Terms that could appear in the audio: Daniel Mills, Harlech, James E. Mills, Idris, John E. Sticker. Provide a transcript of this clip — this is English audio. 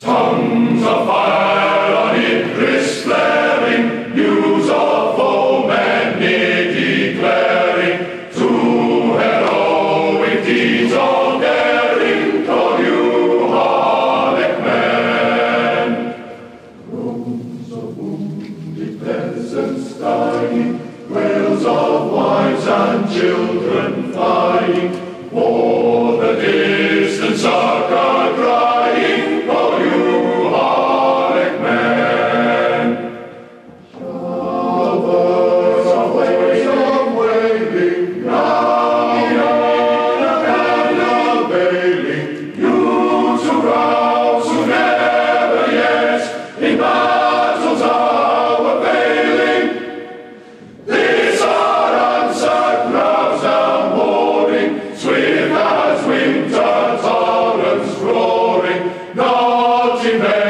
Tongues of fire on Idris flaring, news of foe and niggy declaring, to heroic deeds all daring, call you Harlech man. Groans of wounded peasants dying, wails of wives and children flying, o'er the distance Arca crying, call you Harlech man. Showers of wailing, now and availing, you to rouse who never yet in battles are availing. These are answered crowds now mourning, swift as winter's torrents roaring, not in vain.